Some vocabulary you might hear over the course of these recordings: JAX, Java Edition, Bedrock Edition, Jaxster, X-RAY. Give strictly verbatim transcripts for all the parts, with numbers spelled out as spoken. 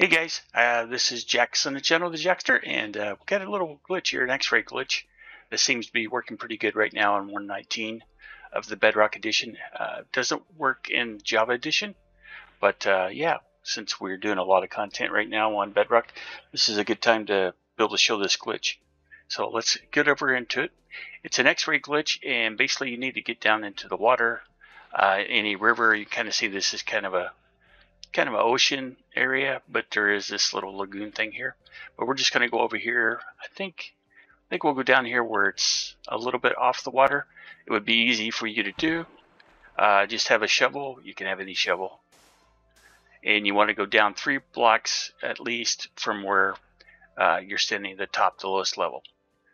Hey guys, uh, this is Jax on the channel, the Jaxster, and uh, we've got a little glitch here, an X-ray glitch. This seems to be working pretty good right now on one nineteen of the Bedrock Edition. Uh, doesn't work in Java Edition, but uh, yeah, since we're doing a lot of content right now on Bedrock, this is a good time to be able to show this glitch. So let's get over into it. It's an X-ray glitch, and basically you need to get down into the water, uh, any river. You kind of see this is kind of a kind of an ocean area, but there is this little lagoon thing here. But we're just going to go over here. I think I think we'll go down here where it's a little bit off the water. It would be easy for you to do. Uh, just have a shovel. You can have any shovel. And you want to go down three blocks at least from where uh, you're standing at the top, the lowest level.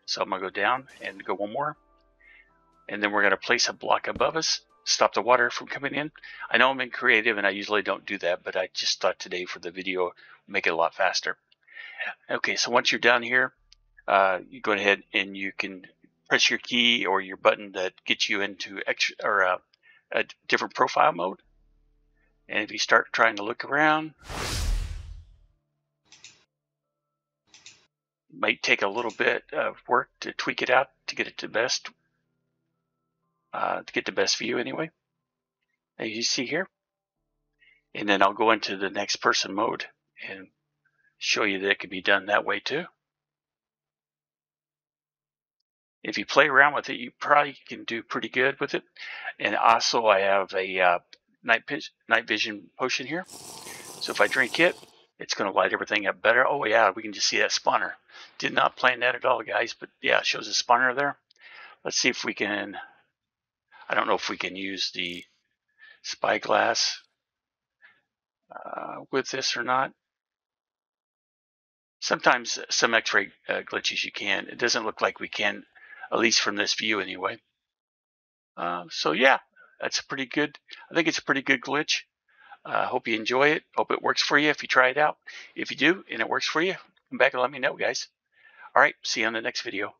So I'm going to go down and go one more. And then we're going to place a block above us. Stop the water from coming in. I know I'm in creative and I usually don't do that, but I just thought today for the video make it a lot faster. Okay, so once you're down here, uh, you go ahead and you can press your key or your button that gets you into extra, or uh, a different profile mode. And if you start trying to look around, it might take a little bit of work to tweak it out to get it to the best. Uh, to get the best view anyway, as you see here. And then I'll go into the next person mode and show you that it can be done that way too. If you play around with it, you probably can do pretty good with it. And also I have a uh, night, night vision potion here. So if I drink it, it's going to light everything up better. Oh yeah, we can just see that spawner. Did not plan that at all, guys, but yeah, it shows a spawner there. Let's see if we can... I don't know if we can use the spyglass uh, with this or not. Sometimes some X-ray uh, glitches you can. It doesn't look like we can, at least from this view anyway. Uh, so yeah, that's a pretty good, I think it's a pretty good glitch. I uh, hope you enjoy it. Hope it works for you if you try it out. If you do and it works for you, come back and let me know, guys. All right, see you on the next video.